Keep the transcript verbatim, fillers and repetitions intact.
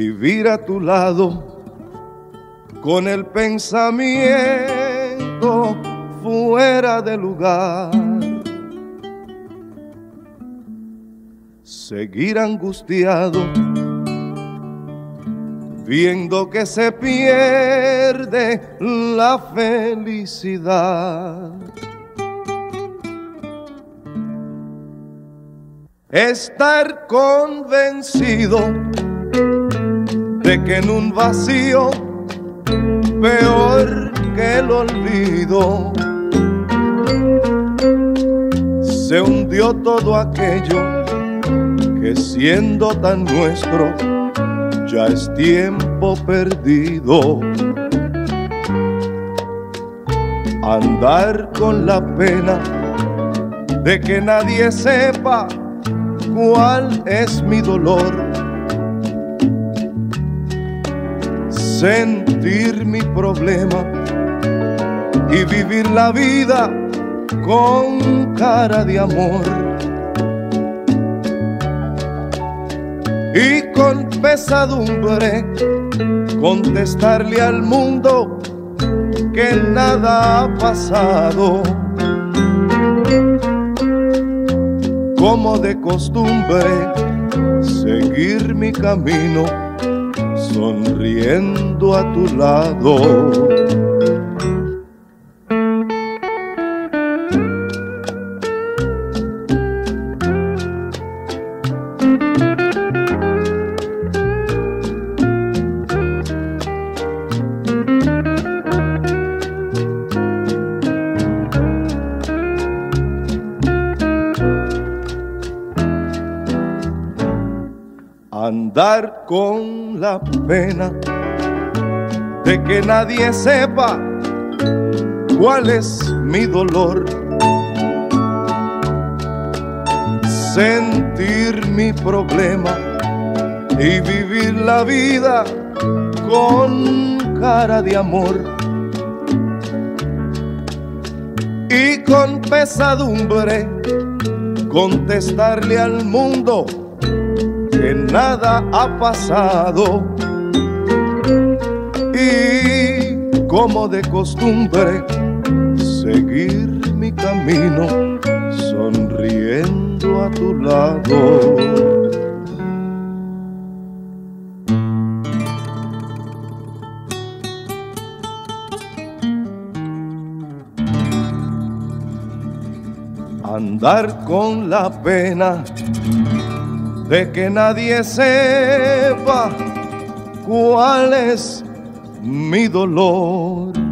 vivir a tu lado con el pensamiento fuera de lugar, seguir angustiado viendo que se pierde la felicidad. Estar convencido de que en un vacío peor que el olvido se hundió todo aquello que siendo tan nuestro ya es tiempo perdido. Andar con la pena de que nadie sepa cuál es mi dolor, sentir mi problema y vivir la vida con cara de amor, y con pesadumbre contestarle al mundo que nada ha pasado. Como de costumbre, seguir mi camino, sonriendo a tu lado. Andar con la pena de que nadie sepa cuál es mi dolor, sentir mi problema y vivir la vida con cara de amor, y con pesadumbre contestarle al mundo que nada ha pasado. Y como de costumbre, seguir mi camino, sonriendo a tu lado. Andar con la pena de que nadie sepa cuál es mi dolor.